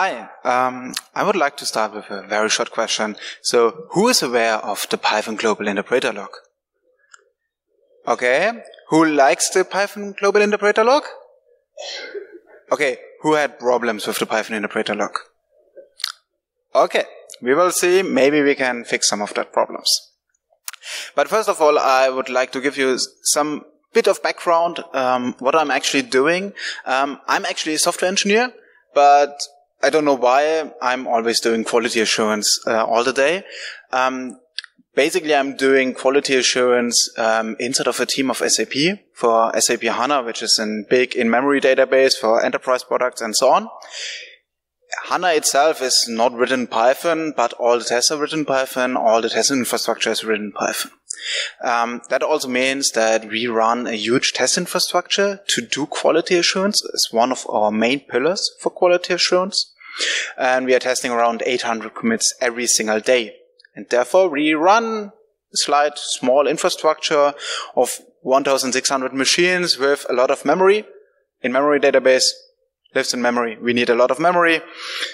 Hi, I would like to start with a very short question. So, who is aware of the Python global interpreter lock? Okay, who likes the Python global interpreter lock? Okay, who had problems with the Python interpreter lock? Okay, we will see, maybe we can fix some of that problems. But first of all, I would like to give you some bit of background, what I'm actually doing. I'm actually a software engineer, but I don't know why I'm always doing quality assurance all the day. Basically, I'm doing quality assurance inside of a team of SAP for SAP HANA, which is a big in-memory database for enterprise products and so on. HANA itself is not written in Python, but all the tests are written in Python, all the test infrastructure is written in Python. That also means that we run a huge test infrastructure to do quality assurance. It's one of our main pillars for quality assurance. And we are testing around 800 commits every single day. And therefore, we run a slight small infrastructure of 1,600 machines with a lot of memory. In-memory database lives in memory. We need a lot of memory.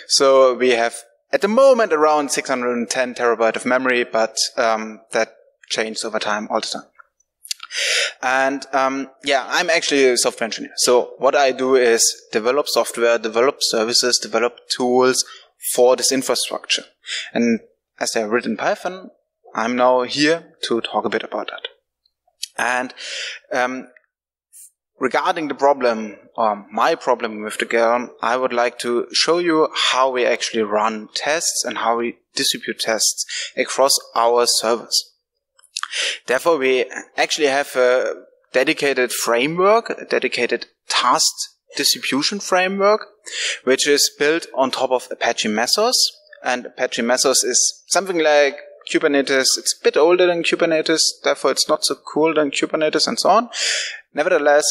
So we have, at the moment, around 610 terabyte of memory, but that changed over time all the time. And yeah, I'm actually a software engineer. So what I do is develop software, develop services, develop tools for this infrastructure. And as they're written in Python, I'm now here to talk a bit about that. And regarding the problem, or my problem with the GIL, I would like to show you how we actually run tests and how we distribute tests across our servers. Therefore, we actually have a dedicated framework, a dedicated task distribution framework, which is built on top of Apache Mesos. And Apache Mesos is something like Kubernetes. It's a bit older than Kubernetes, therefore it's not so cool than Kubernetes and so on. Nevertheless,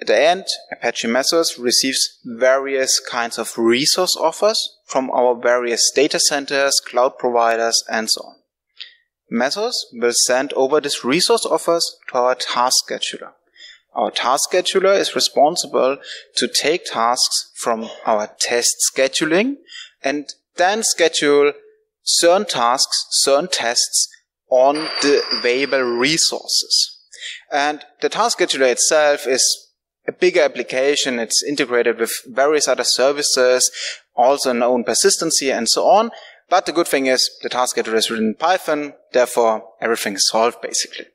at the end, Apache Mesos receives various kinds of resource offers from our various data centers, cloud providers, and so on. Mesos will send over these resource offers to our task scheduler. Our task scheduler is responsible to take tasks from our test scheduling and then schedule certain tasks, certain tests on the available resources. And the task scheduler itself is a bigger application. It's integrated with various other services, also an own persistency and so on. But the good thing is the task scheduler is written in Python, therefore everything is solved basically.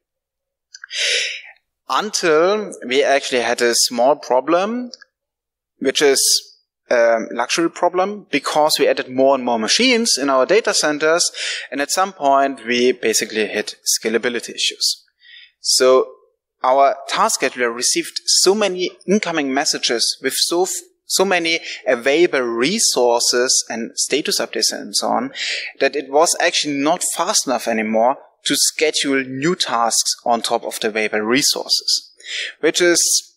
Until we actually had a small problem, which is a luxury problem, because we added more and more machines in our data centers, and at some point we basically hit scalability issues. So our task scheduler received so many incoming messages with so many available resources and status updates and so on, that it was actually not fast enough anymore to schedule new tasks on top of the available resources, which is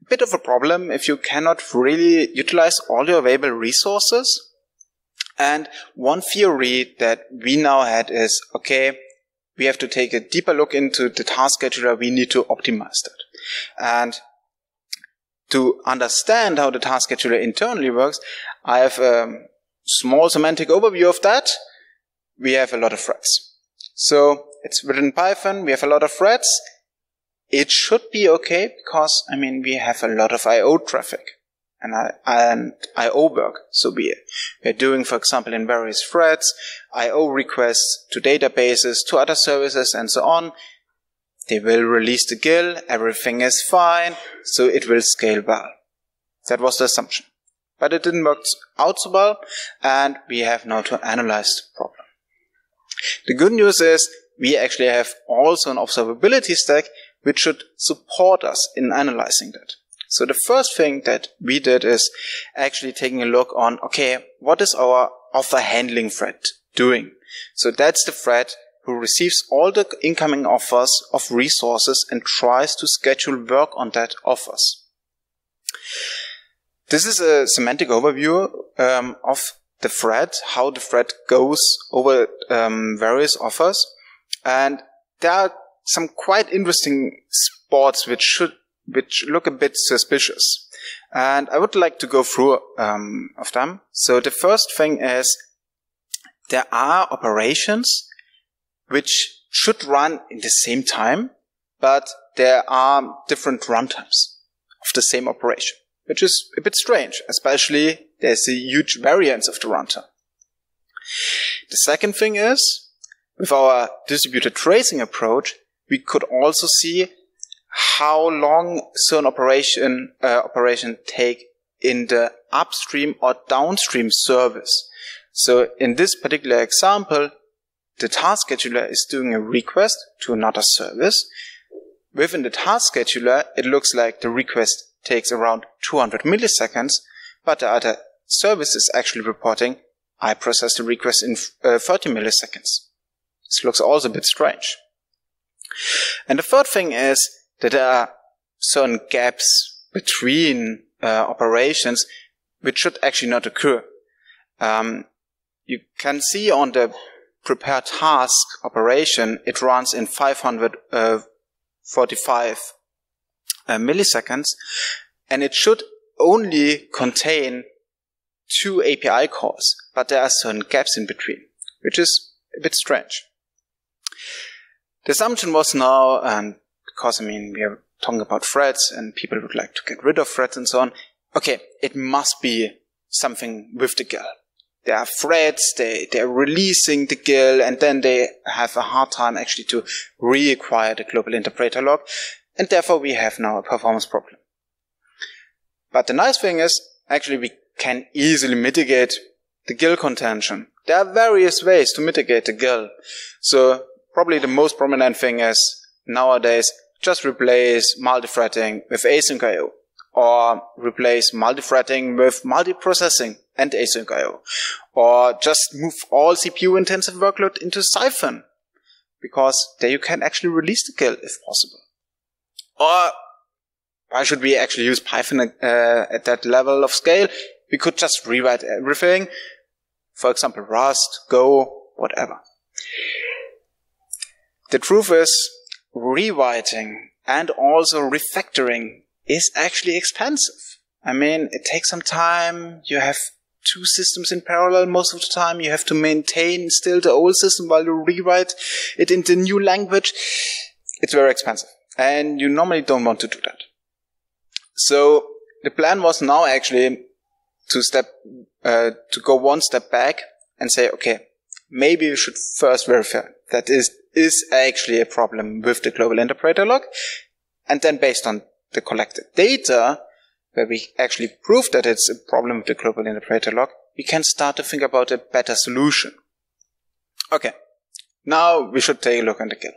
a bit of a problem if you cannot really utilize all your available resources. And one theory that we now had is, okay, we have to take a deeper look into the task scheduler, we need to optimize that. And to understand how the task scheduler internally works, I have a small semantic overview of that. We have a lot of threads. So it's written in Python, we have a lot of threads. It should be okay because, I mean, we have a lot of I.O. traffic and I.O. work, so be it. We're doing, for example, in various threads, I.O. requests to databases, to other services and so on. They will release the GIL, everything is fine, so it will scale well. That was the assumption. But it didn't work out so well, and we have now to analyze the problem. The good news is, we actually have also an observability stack, which should support us in analyzing that. So the first thing that we did is actually taking a look on, okay, what is our offer handling thread doing? So that's the thread who receives all the incoming offers of resources and tries to schedule work on that offers. This is a semantic overview of the thread, how the thread goes over various offers. And there are some quite interesting spots which should which look a bit suspicious. And I would like to go through of them. So the first thing is there are operations which should run in the same time, but there are different runtimes of the same operation, which is a bit strange, especially there's a huge variance of the runtime. The second thing is, with our distributed tracing approach, we could also see how long certain operation take in the upstream or downstream service. So in this particular example, the task scheduler is doing a request to another service. Within the task scheduler, it looks like the request takes around 200 milliseconds, but the other service is actually reporting, I processed the request in 30 milliseconds. This looks also a bit strange. And the third thing is that there are certain gaps between operations which should actually not occur. You can see on the prepare task operation, it runs in 545 milliseconds, and it should only contain 2 API calls, but there are certain gaps in between, which is a bit strange. The assumption was now, because I mean, we are talking about threads and people would like to get rid of threads and so on. Okay, it must be something with the GIL. There are threads, they're releasing the GIL, and then they have a hard time actually to reacquire the global interpreter lock, and therefore we have now a performance problem. But the nice thing is, actually we can easily mitigate the GIL contention. There are various ways to mitigate the GIL. So probably the most prominent thing is nowadays just replace multi-threading with async IO, or replace multi-threading with multi-processing and async IO, or just move all CPU-intensive workload into Siphon, because there you can actually release the GIL if possible. Or why should we actually use Python at that level of scale? We could just rewrite everything, for example, Rust, Go, whatever. The truth is, rewriting and also refactoring is actually expensive. I mean, it takes some time. You have two systems in parallel most of the time. You have to maintain still the old system while you rewrite it into the new language. It's very expensive, and you normally don't want to do that. So the plan was now actually to go one step back and say, okay, maybe we should first verify that is actually a problem with the global interpreter lock, and then based on the collected data, where we actually prove that it's a problem with the global interpreter lock, we can start to think about a better solution. Okay, now we should take a look at the GIL.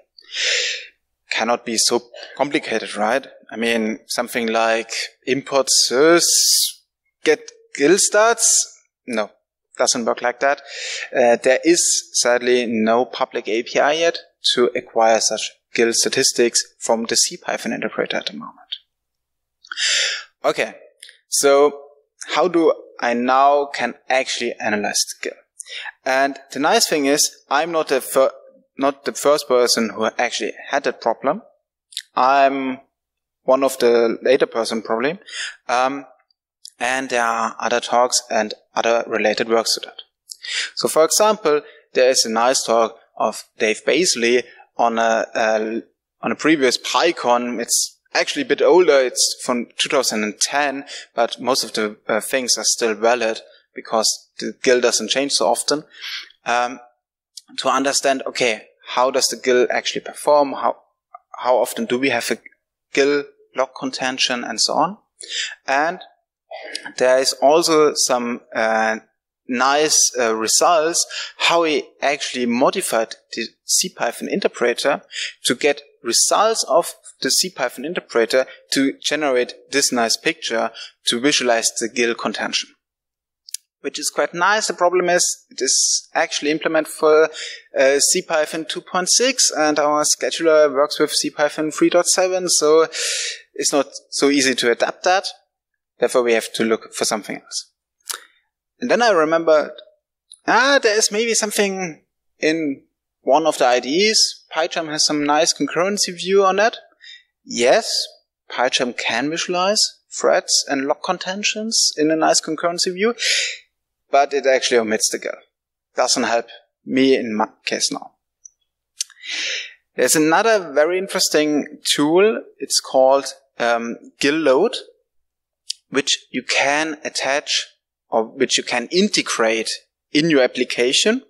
Cannot be so complicated, right? I mean, something like import sys get GIL starts? No, doesn't work like that. There is sadly no public API yet to acquire such GIL statistics from the CPython interpreter at the moment. Okay, so how do I now can actually analyze the GIL? And the nice thing is, I'm not the first person who actually had that problem. I'm one of the later person probably. And there are other talks and other related works to that. So for example, there is a nice talk of Dave Baisley on a previous PyCon. It's actually a bit older. It's from 2010, but most of the things are still valid because the GIL doesn't change so often. To understand, okay, how does the GIL actually perform? How often do we have a GIL lock contention and so on? And there is also some nice results how he actually modified the CPython interpreter to get results of the CPython interpreter to generate this nice picture to visualize the GIL contention, which is quite nice. The problem is it is actually implemented for CPython 2.6, and our scheduler works with CPython 3.7, so it's not so easy to adapt that. Therefore, we have to look for something else. And then I remembered, there is maybe something in one of the IDEs. PyCharm has some nice concurrency view on it. Yes, PyCharm can visualize threads and lock contentions in a nice concurrency view, but it actually omits the GIL. Doesn't help me in my case now. There's another very interesting tool. It's called GIL load, which you can attach or which you can integrate in your application,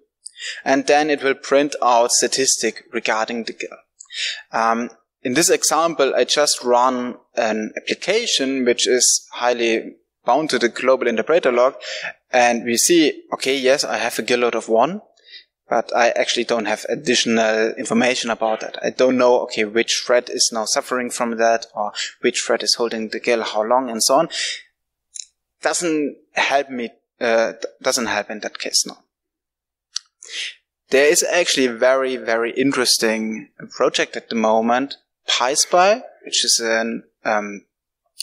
and then it will print out statistic regarding the GIL. In this example, I just run an application which is highly bound to the global interpreter lock, and we see, okay, yes, I have a GIL load of 1, but I actually don't have additional information about that. I don't know, okay, which thread is now suffering from that, or which thread is holding the GIL, how long, and so on. Doesn't help me, doesn't help in that case now. There is actually a very, very interesting project at the moment, PySpy, which is an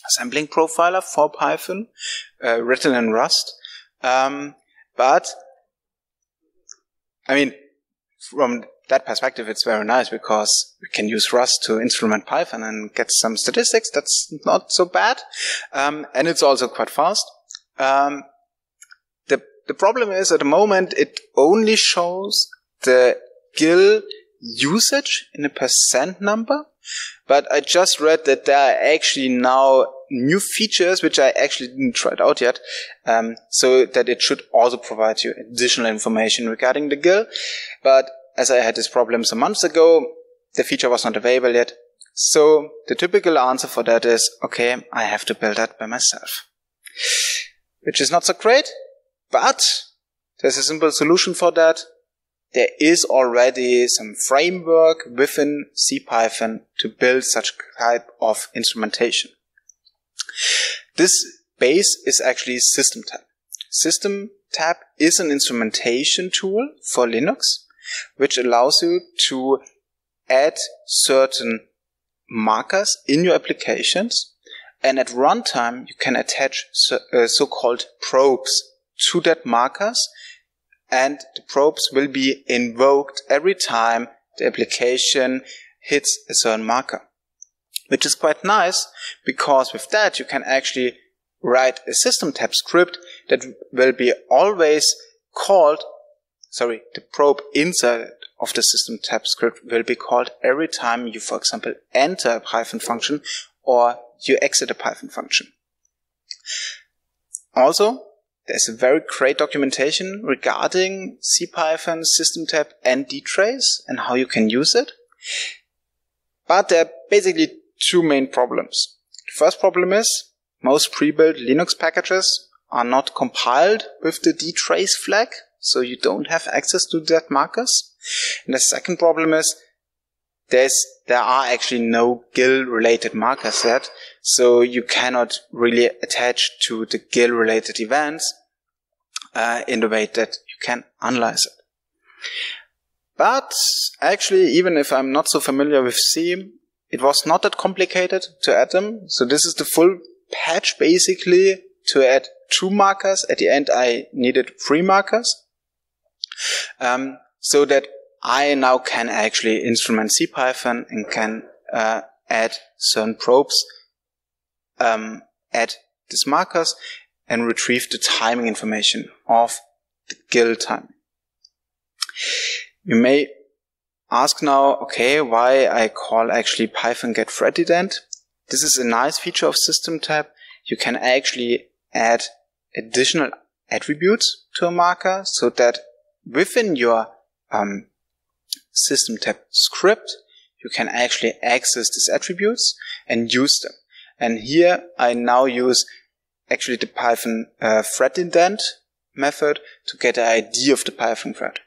sampling profiler for Python, written in Rust. But, I mean, from that perspective, it's very nice because we can use Rust to instrument Python and get some statistics. That's not so bad. And it's also quite fast. The problem is, at the moment, it only shows the GIL usage in a percent number, but I just read that there are actually now new features, which I actually didn't try it out yet, so that it should also provide you additional information regarding the GIL. But as I had this problem some months ago, the feature was not available yet. So the typical answer for that is, okay, I have to build that by myself, which is not so great. But there's a simple solution for that. There is already some framework within CPython to build such type of instrumentation. This base is actually SystemTap. SystemTap is an instrumentation tool for Linux, which allows you to add certain markers in your applications. And at runtime, you can attach so-called probes to that markers, and the probes will be invoked every time the application hits a certain marker, which is quite nice because with that you can actually write a SystemTap script that will be always called, sorry, the probe inside of the SystemTap script will be called every time you, for example, enter a Python function or you exit a Python function. Also, there's a very great documentation regarding CPython, SystemTap, and DTrace and how you can use it. But there are basically two main problems. The first problem is most pre-built Linux packages are not compiled with the DTrace flag, so you don't have access to that markers. And the second problem is there are actually no GIL-related markers yet, so you cannot really attach to the GIL-related events in the way that you can analyze it. But actually, even if I'm not so familiar with C, it was not that complicated to add them. So this is the full patch, basically, to add 2 markers. At the end, I needed 3 markers, so that I now can actually instrument CPython and can add certain probes, add these markers, and retrieve the timing information of the GIL time. You may ask now, okay, why I call actually Python get thread ident. This is a nice feature of SystemTap. You can actually add additional attributes to a marker so that within your SystemTap script, you can actually access these attributes and use them. And here I now use actually the Python thread indent method to get the ID of the Python thread.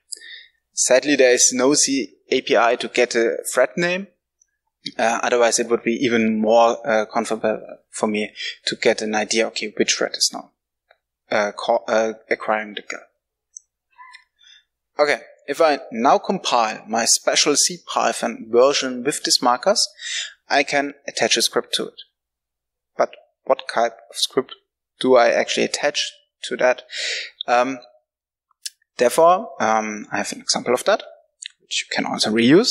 Sadly, there is no C API to get a thread name. Otherwise, it would be even more comfortable for me to get an idea, okay, which thread is now acquiring the GIL. Okay. If I now compile my special CPython version with these markers, I can attach a script to it. But what type of script do I actually attach to that? Therefore, I have an example of that, which you can also reuse.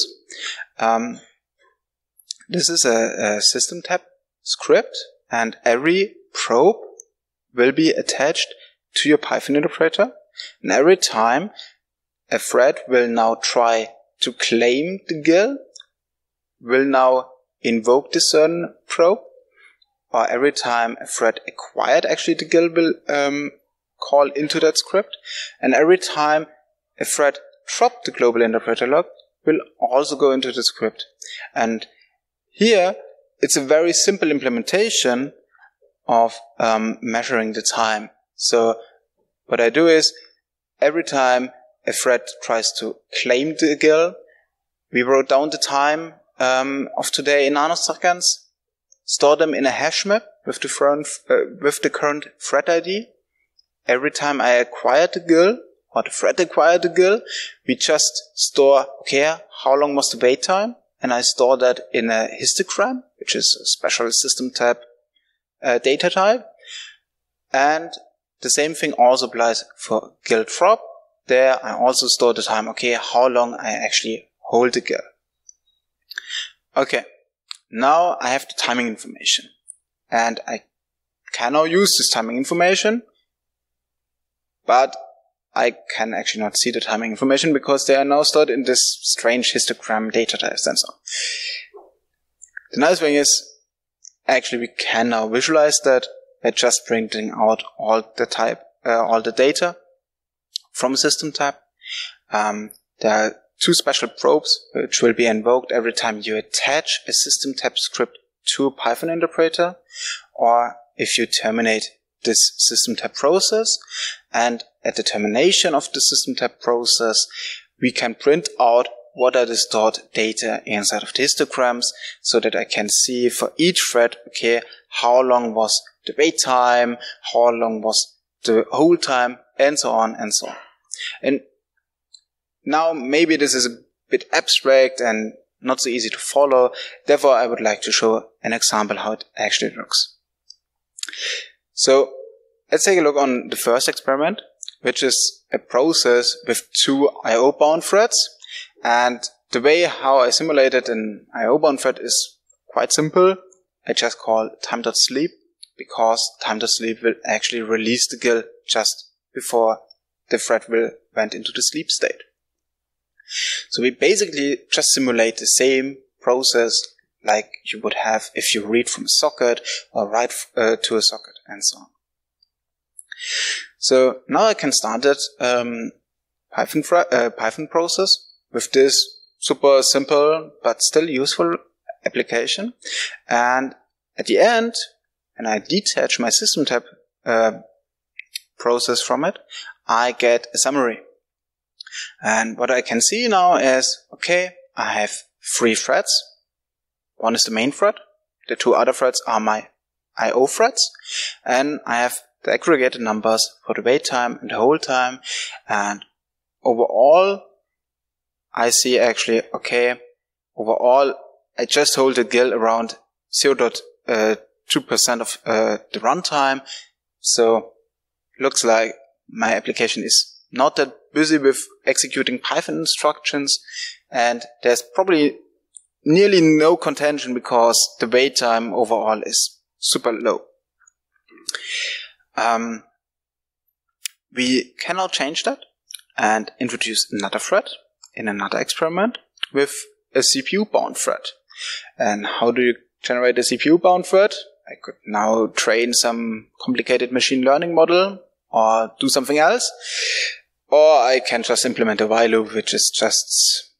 This is a SystemTap script, and every probe will be attached to your Python interpreter. And every time a thread will now try to claim the GIL, will now invoke the certain probe, or every time a thread acquired actually the GIL will call into that script, and every time a thread dropped the global interpreter lock will also go into the script. And here it's a very simple implementation of measuring the time. So what I do is every time a thread tries to claim the GIL, we wrote down the time of today in nanoseconds, store them in a hash map with the current thread ID. Every time I acquired the GIL, or the thread acquired the GIL, we just store, okay, how long was the wait time? And I store that in a histogram, which is a special system tab data type. And the same thing also applies for GIL drop. There I also store the time, okay, how long I actually hold the GIL. Okay, now I have the timing information, and I can now use this timing information, but I can actually not see the timing information because they are now stored in this strange histogram data type and so on. The nice thing is, actually we can now visualize that by just printing out all the data from SystemTap. There are two special probes which will be invoked every time you attach a SystemTap script to a Python interpreter, or if you terminate this SystemTap process. And at the termination of the SystemTap process, we can print out what are the stored data inside of the histograms, so that I can see for each thread, okay, how long was the wait time, how long was the hold time, and so on and so on. And now maybe this is a bit abstract and not so easy to follow, therefore I would like to show an example how it actually looks. So let's take a look on the first experiment, which is a process with two I/O bound threads. And the way how I simulated an I/O bound thread is quite simple. I just call time.sleep, because time.sleep will actually release the GIL just before the thread will went into the sleep state. So we basically just simulate the same process like you would have if you read from a socket or write to a socket and so on. So now I can start that Python process with this super simple but still useful application. And at the end, when I detach my SystemTap process from it, I get a summary. And what I can see now is, okay, I have three threads. One is the main thread, the two other threads are my I/O threads, and I have the aggregated numbers for the wait time and the hold time. And overall, I see actually, okay, overall, I just hold the GIL around 0.2% of the runtime. So looks like my application is not that busy with executing Python instructions, and there's probably nearly no contention because the wait time overall is super low. We can now change that and introduce another thread in another experiment with a CPU-bound thread. And how do you generate a CPU-bound thread? I could now train some complicated machine learning model or do something else. Or I can just implement a while loop, which is just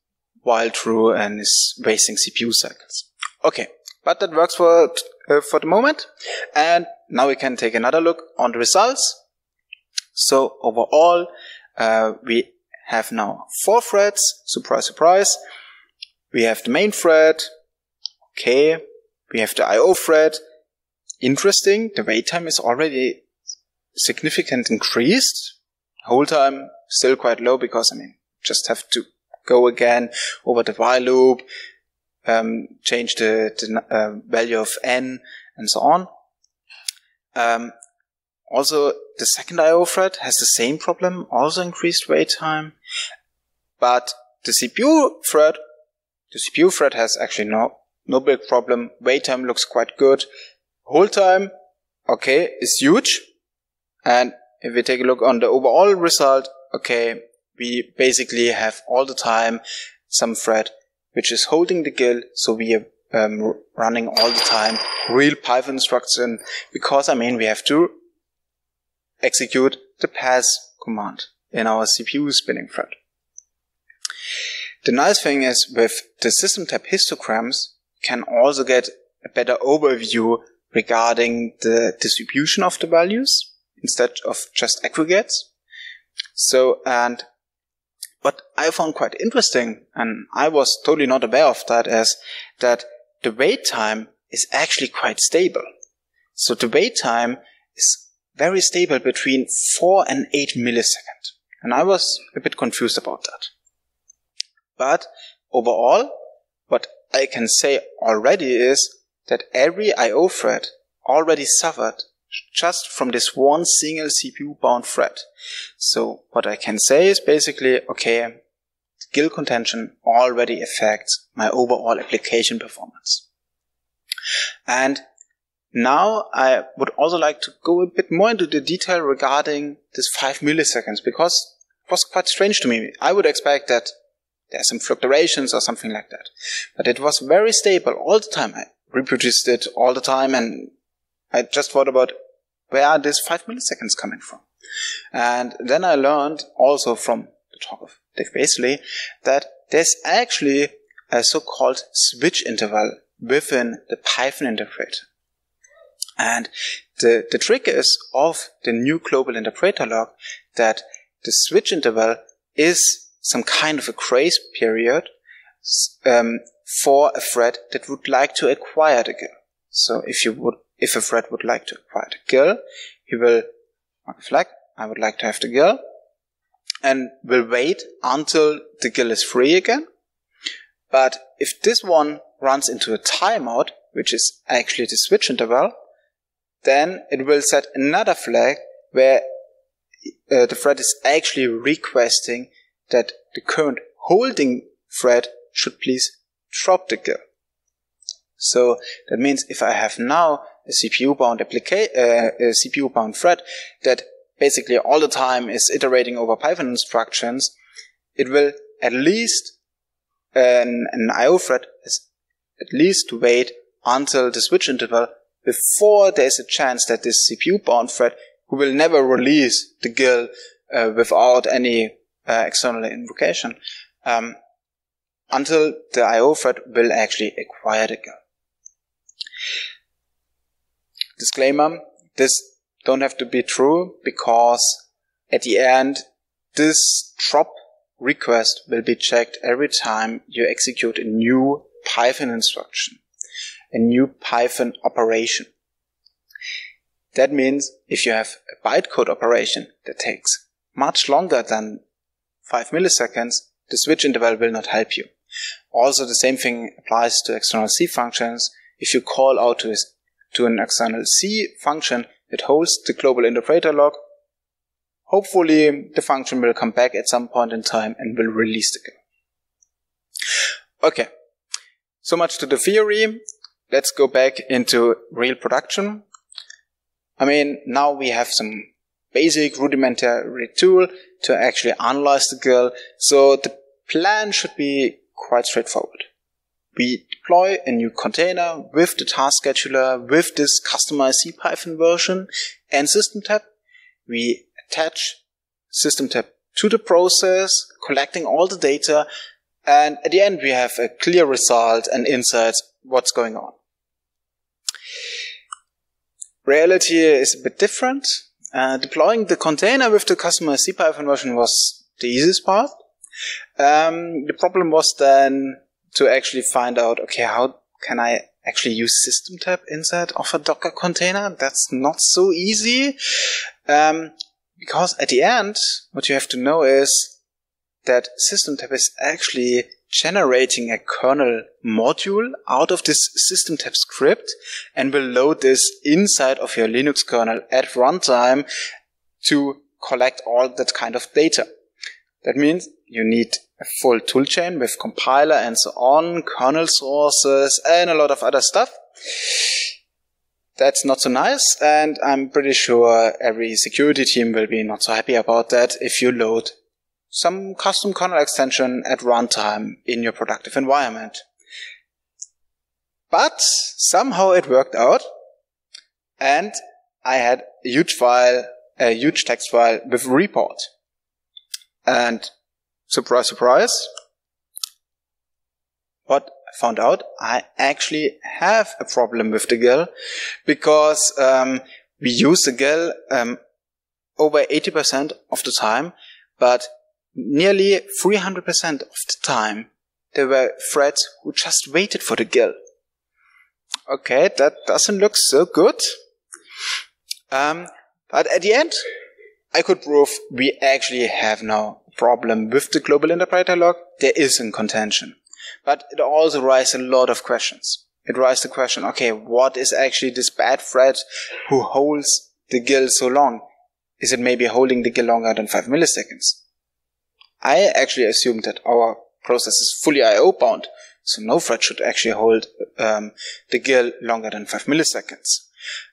while through and is wasting CPU cycles. Okay, but that works for the moment. And now we can take another look on the results. So overall, we have now four threads. Surprise, surprise. We have the main thread. Okay. We have the I/O thread. Interesting. The wait time is already significantly increased. Hold time still quite low because, I mean, just have to go again over the while loop, change the value of n and so on. Also, the second I/O thread has the same problem, also increased wait time, but the CPU thread has actually no big problem. Wait time looks quite good, hold time, okay, is huge. And if we take a look on the overall result, okay, we basically have all the time some thread which is holding the GIL, so we are running all the time real Python instruction, because I mean we have to execute the pass command in our CPU spinning thread. The nice thing is with the SystemTap histograms can also get a better overview regarding the distribution of the values instead of just aggregates. So, and what I found quite interesting, and I was totally not aware of that, is that the wait time is actually quite stable. So the wait time is very stable between 4 and 8 milliseconds. And I was a bit confused about that. But overall, what I can say already is that every I/O thread already suffered just from this one single CPU-bound thread. So what I can say is basically, okay, GIL contention already affects my overall application performance. And now I would also like to go a bit more into the detail regarding this 5 milliseconds, because it was quite strange to me. I would expect that there are some fluctuations or something like that, but it was very stable all the time. I reproduced it all the time, and I just thought about where are these 5 milliseconds coming from. And then I learned also from the talk of Dave Basley that there's actually a so-called switch interval within the Python interpreter. And the trick is of the new global interpreter lock that the switch interval is some kind of a grace period for a thread that would like to acquire the GIL. So if a thread would like to acquire the GIL, he will mark a flag, I would like to have the GIL, and will wait until the GIL is free again. But if this one runs into a timeout, which is actually the switch interval, then it will set another flag where the thread is actually requesting that the current holding thread should please drop the GIL. So that means if I have now a CPU-bound thread that basically all the time is iterating over Python instructions, it will at least, an I/O thread is at least to wait until the switch interval before there's a chance that this CPU-bound thread, who will never release the GIL without any external invocation, until the I/O thread will actually acquire the GIL. Disclaimer, this don't have to be true, because at the end, this drop request will be checked every time you execute a new Python instruction, a new Python operation. That means if you have a bytecode operation that takes much longer than 5 milliseconds, the switch interval will not help you. Also, the same thing applies to external C functions. If you call out to an external C function that holds the global interpreter lock, hopefully the function will come back at some point in time and will release the GIL. Okay, so much to the theory. Let's go back into real production. I mean, now we have some basic rudimentary tool to actually analyze the GIL. So the plan should be quite straightforward. We deploy a new container with the task scheduler, with this customized CPython version and SystemTap. We attach SystemTap to the process, collecting all the data, and at the end we have a clear result and insights what's going on. Reality is a bit different. Deploying the container with the customized CPython version was the easiest part. The problem was then to actually find out, okay, how can I actually use SystemTap inside of a Docker container? That's not so easy. Because at the end, what you have to know is that SystemTap is actually generating a kernel module out of this SystemTap script and will load this inside of your Linux kernel at runtime to collect all that kind of data. That means you need a full toolchain with compiler and so on, kernel sources, and a lot of other stuff. That's not so nice, and I'm pretty sure every security team will be not so happy about that if you load some custom kernel extension at runtime in your productive environment. But somehow it worked out, and I had a huge file, a huge text file with a report. And surprise, surprise, what I found out, I actually have a problem with the GIL, because we use the GIL over 80% of the time, but nearly 300% of the time there were threads who just waited for the GIL. Okay, that doesn't look so good. But at the end, I could prove we actually have now a problem with the global interpreter lock. There is in contention. But it also raised a lot of questions. It raised the question, okay, what is actually this bad thread who holds the GIL so long? Is it maybe holding the GIL longer than 5 milliseconds? I actually assumed that our process is fully I/O bound, so no thread should actually hold the GIL longer than 5 milliseconds.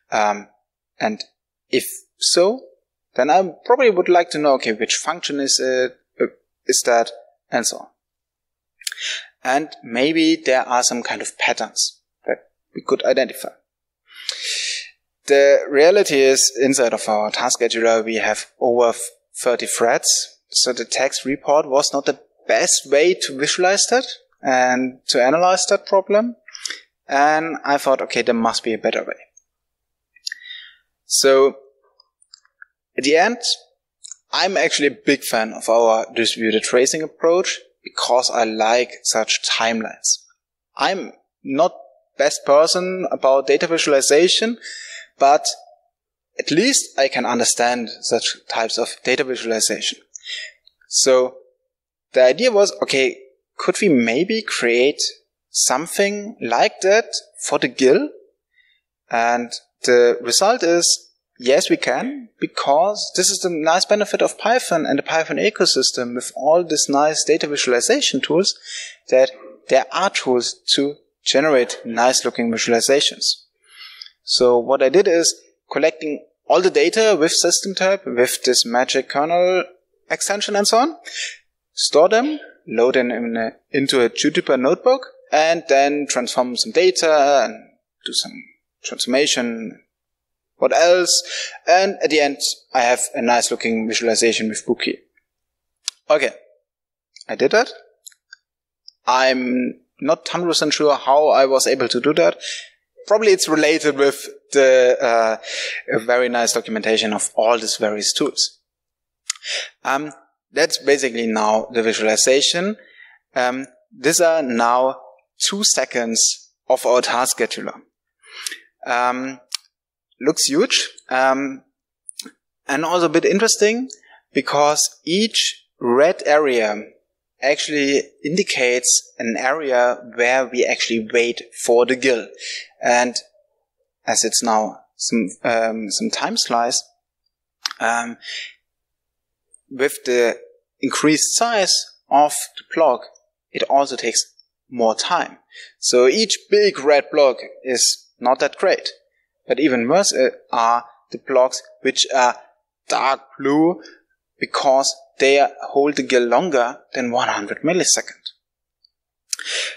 And if so, then I probably would like to know, okay, which function is it, is that, and so on. And maybe there are some kind of patterns that we could identify. The reality is, inside of our task scheduler, we have over 30 threads. So the text report was not the best way to visualize that and to analyze that problem. And I thought, okay, there must be a better way. So at the end, I'm actually a big fan of our distributed tracing approach because I like such timelines. I'm not best person about data visualization, but at least I can understand such types of data visualization. So the idea was, okay, could we maybe create something like that for the GIL? And the result is, yes, we can, because this is the nice benefit of Python and the Python ecosystem with all these nice data visualization tools, that there are tools to generate nice-looking visualizations. So what I did is collecting all the data with SystemTap, with this magic kernel extension and so on, store them, load them into a Jupyter notebook, and then transform some data and do some transformation, what else, and at the end I have a nice looking visualization with Bokeh. Okay, I did that. I'm not 100% sure how I was able to do that. Probably it's related with the very nice documentation of all these various tools. That's basically now the visualization. These are now 2 seconds of our task scheduler. Looks huge, and also a bit interesting because each red area actually indicates an area where we actually wait for the GIL. And as it's now some time slice, with the increased size of the block, it also takes more time. So each big red block is not that great. But even worse are the blocks which are dark blue because they hold the GIL longer than 100 milliseconds.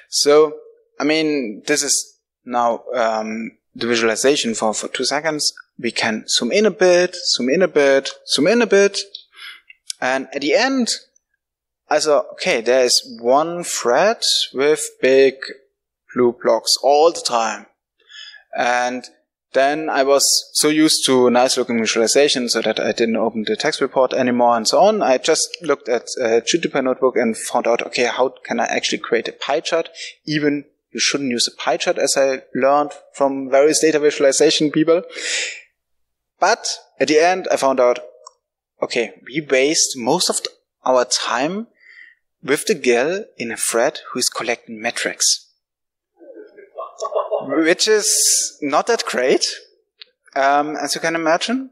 So, I mean, this is now the visualization for 2 seconds. We can zoom in a bit, zoom in a bit, zoom in a bit. And at the end, I saw, okay, there is one thread with big blue blocks all the time. And then I was so used to nice looking visualization so that I didn't open the text report anymore and so on. I just looked at Jupyter notebook and found out, okay, how can I actually create a pie chart? Even you shouldn't use a pie chart, as I learned from various data visualization people. But at the end I found out, okay, we waste most of our time with the GIL in a thread who is collecting metrics, which is not that great, as you can imagine,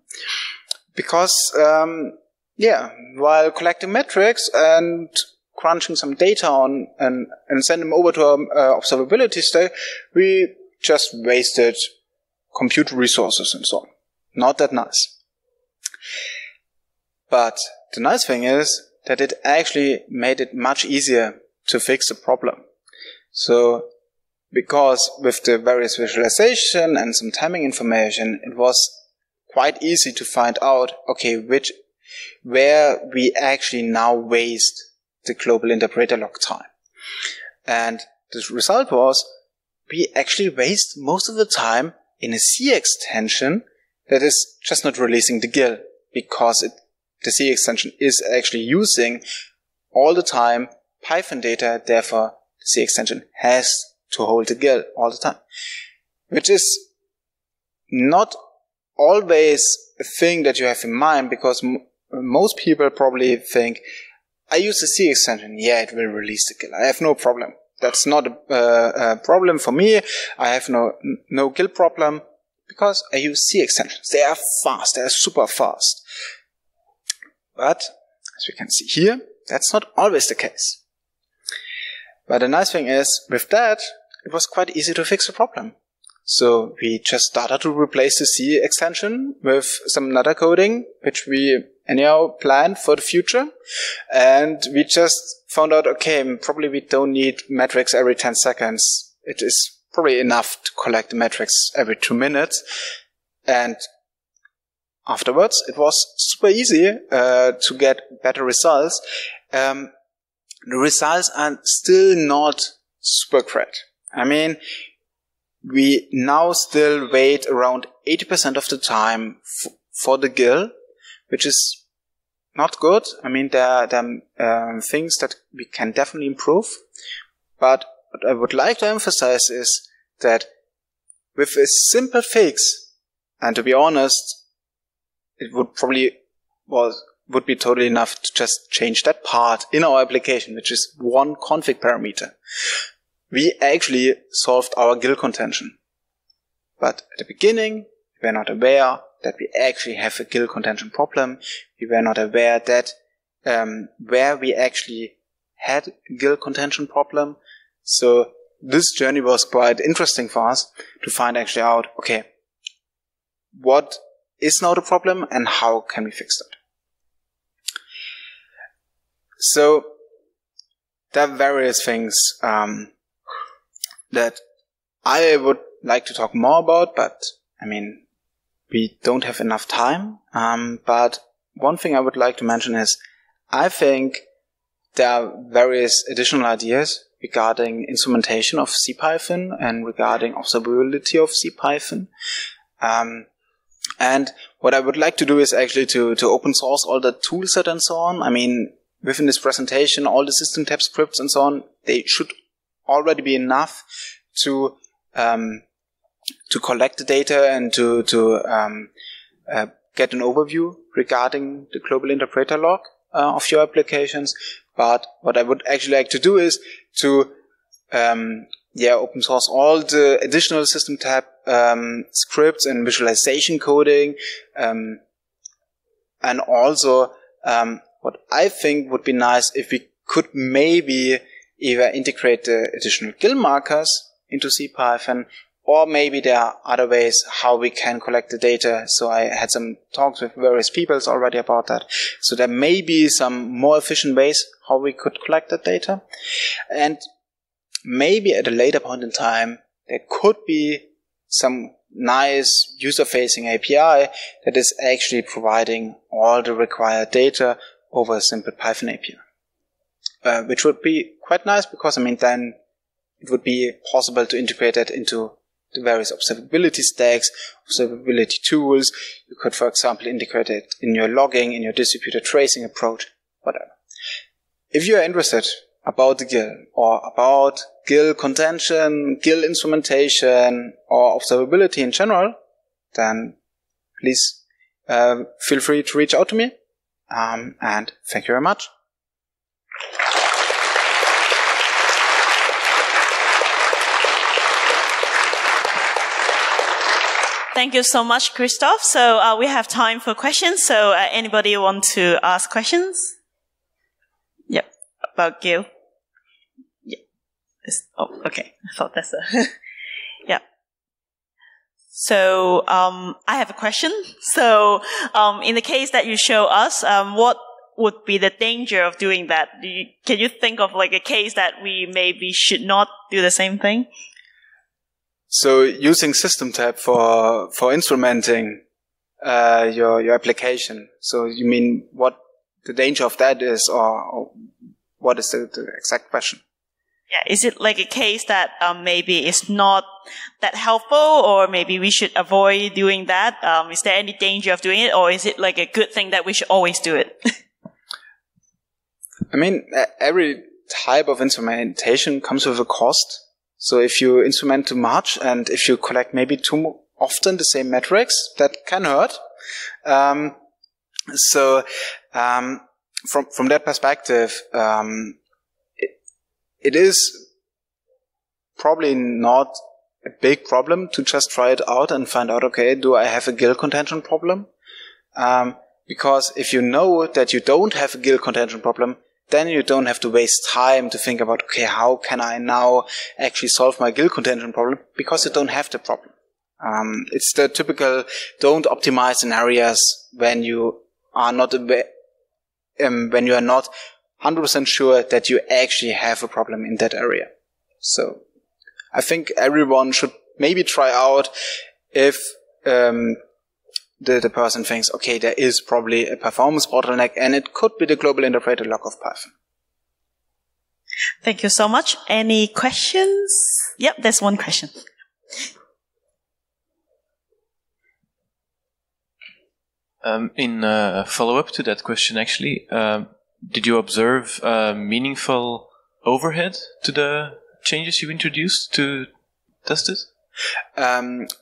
because, yeah, while collecting metrics and crunching some data on and send them over to our observability stack, we just wasted compute resources and so on. Not that nice. But the nice thing is that it actually made it much easier to fix the problem. So, because with the various visualization and some timing information, it was quite easy to find out, okay, where we actually now waste the global interpreter lock time. And the result was, we actually waste most of the time in a C extension that is just not releasing the GIL, because the C extension is actually using all the time Python data, therefore the C extension has to hold the GIL all the time, which is not always a thing that you have in mind, because most people probably think, I use the C extension, yeah, it will release the GIL, I have no problem. That's not a problem for me. I have no GIL problem because I use C extensions. They are fast. They are super fast. But as we can see here, that's not always the case. But the nice thing is, with that, it was quite easy to fix the problem. So we just started to replace the C extension with some another coding, which we anyhow planned for the future. And we just found out, okay, probably we don't need metrics every 10 seconds. It is probably enough to collect the metrics every 2 minutes. And afterwards, it was super easy to get better results. The results are still not super great. I mean, we now still wait around 80% of the time for the GIL, which is not good. I mean, there are things that we can definitely improve. But what I would like to emphasize is that with a simple fix, and to be honest, it would probably would be totally enough to just change that part in our application, which is one config parameter. We actually solved our GIL contention. But at the beginning, we were not aware that we actually have a GIL contention problem. We were not aware that where we actually had a GIL contention problem. So this journey was quite interesting for us to find actually out, okay, what is now the problem and how can we fix it? So there are various things that I would like to talk more about, but I mean, we don't have enough time. But one thing I would like to mention is, I think there are various additional ideas regarding instrumentation of CPython and regarding observability of CPython. And what I would like to do is actually to open source all the toolset and so on. I mean, within this presentation, all the SystemTap scripts and so on, they should already be enough to collect the data and to get an overview regarding the global interpreter lock of your applications. But what I would actually like to do is to open source all the additional SystemTap scripts and visualization coding, and also what I think would be nice if we could maybe either integrate the additional GIL markers into CPython, or maybe there are other ways how we can collect the data. So I had some talks with various people already about that. So there may be some more efficient ways how we could collect that data. And maybe at a later point in time, there could be some nice user-facing API that is actually providing all the required data over a simple Python API. Which would be quite nice, because I mean, then it would be possible to integrate that into the various observability stacks, observability tools. You could, for example, integrate it in your logging, in your distributed tracing approach, whatever. If you are interested about the GIL, or about GIL contention, GIL instrumentation, or observability in general, then please feel free to reach out to me. And thank you very much. Thank you so much, Christoph. So we have time for questions. So anybody want to ask questions? Yep, about GIL. Yeah. Oh, okay. I thought that's a yeah. So I have a question. So in the case that you show us, what would be the danger of doing that? Can you think of like a case that we maybe should not do the same thing? So using SystemTap for instrumenting your application. So you mean what the danger of that is, or what is the exact question? Yeah, is it like a case that maybe it's not that helpful, or maybe we should avoid doing that? Is there any danger of doing it, or is it like a good thing that we should always do it? I mean, every type of instrumentation comes with a cost. So if you instrument too much, and if you collect maybe too often the same metrics, that can hurt. From that perspective, it is probably not a big problem to just try it out and find out, okay, do I have a GIL contention problem? Because if you know that you don't have a GIL contention problem, then you don't have to waste time to think about, okay, how can I now actually solve my GIL contention problem? Because you don't have the problem. It's the typical don't optimize in areas when you are not 100% sure that you actually have a problem in that area. So I think everyone should maybe try out if the person thinks, okay, there is probably a performance bottleneck, and it could be the global interpreter lock of Python. Thank you so much. Any questions? Yep, there's one question. In follow-up to that question, actually, did you observe meaningful overhead to the changes you introduced to test it?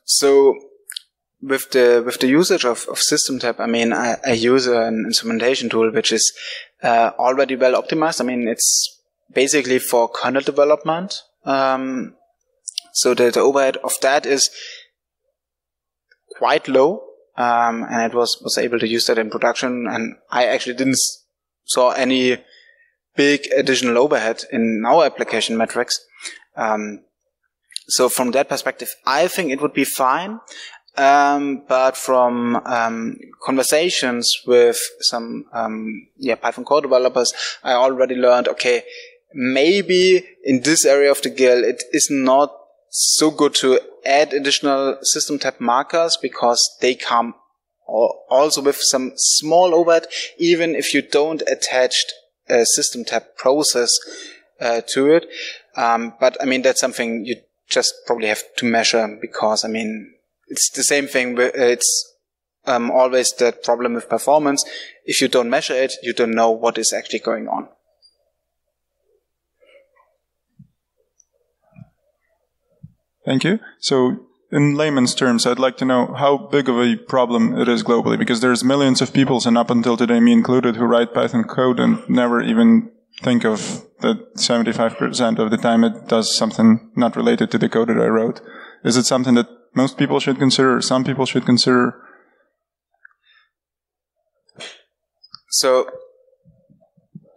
So with the usage of SystemTap, I mean, I use an instrumentation tool which is already well optimized. I mean, it's basically for kernel development. So the overhead of that is quite low, and it was able to use that in production. And I actually didn't saw any big additional overhead in our application metrics. So from that perspective, I think it would be fine. But from conversations with some Python core developers, I already learned, okay, maybe in this area of the GIL, it is not so good to add additional SystemTap markers, because they come also with some small overhead, even if you don't attach a SystemTap process to it. But I mean, that's something you just probably have to measure, because I mean, it's the same thing. It's always the problem with performance. If you don't measure it, you don't know what is actually going on. Thank you. So, in layman's terms, I'd like to know how big of a problem it is globally, because there's millions of people, and up until today, me included, who write Python code and never even think of that 75% of the time it does something not related to the code that I wrote. Is it something that most people should consider, or some people should consider? So,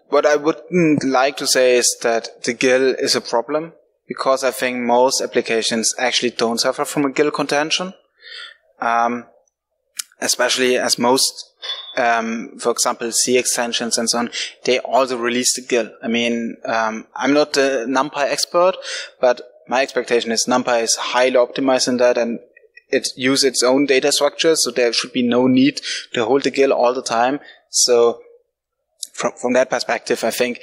what I wouldn't like to say is that the GIL is a problem, because I think most applications actually don't suffer from a GIL contention, especially as most, for example, C extensions and so on, they also release the GIL. I mean, I'm not a NumPy expert, but my expectation is NumPy is highly optimized in that, and it uses its own data structure, so there should be no need to hold the GIL all the time. So from that perspective, I think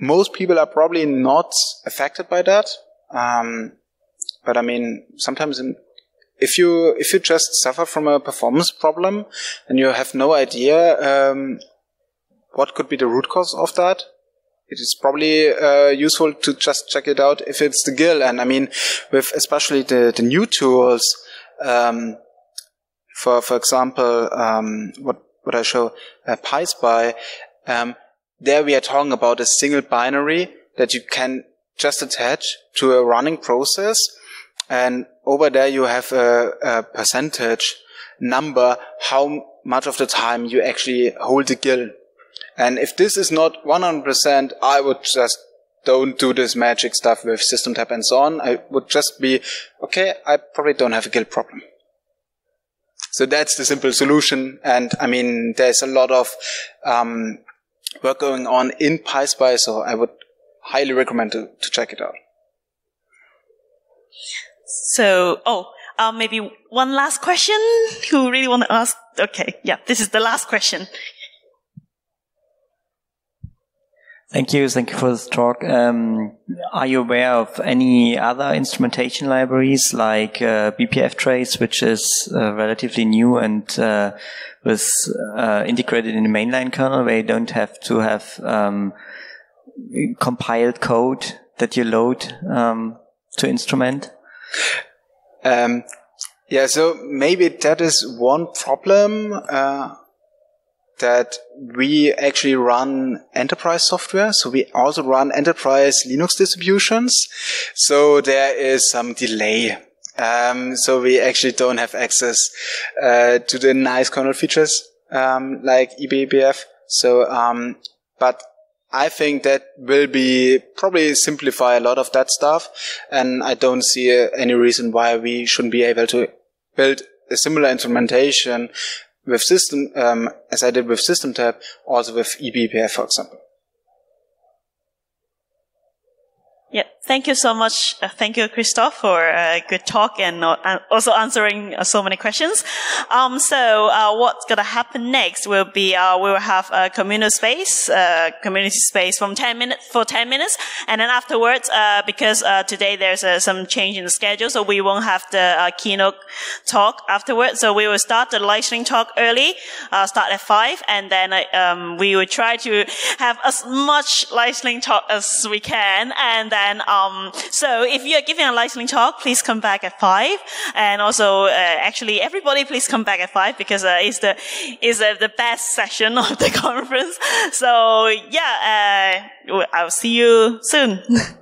most people are probably not affected by that, but I mean, sometimes if you just suffer from a performance problem and you have no idea what could be the root cause of that, it is probably useful to just check it out if it's the GIL. And I mean, with especially the new tools, for example, what I show, PySpy. There we are talking about a single binary that you can just attach to a running process, and over there you have a percentage number how much of the time you actually hold the GIL. And if this is not 100%, I would just don't do this magic stuff with SystemTap and so on. I would just be, okay, I probably don't have a GIL problem. So that's the simple solution. And I mean, there's a lot of work going on in PySpy, so I would highly recommend to check it out. So, maybe one last question. Who really want to ask? Okay, yeah, this is the last question. Thank you. Thank you for this talk. Are you aware of any other instrumentation libraries like BPF Trace, which is relatively new and was integrated in the mainline kernel, where you don't have to have compiled code that you load to instrument? Yeah, so maybe that is one problem. That we actually run enterprise software. So we also run enterprise Linux distributions. So there is some delay. So we actually don't have access to the nice kernel features like eBPF. So, but I think that will be probably simplify a lot of that stuff. And I don't see any reason why we shouldn't be able to build a similar instrumentation with system, as I did with SystemTap, also with eBPF, for example. Yeah, thank you so much. Thank you, Christoph, for a good talk and also answering so many questions. So what's going to happen next will be we will have a community space from 10 minutes, and then afterwards, because today there's some change in the schedule, so we won't have the keynote talk afterwards. So we will start the live stream talk early, start at 5, and then we will try to have as much live stream talk as we can, and then. So if you are giving a lightning talk, please come back at 5. And also, actually, everybody, please come back at 5 because it's the best session of the conference. So yeah, I'll see you soon.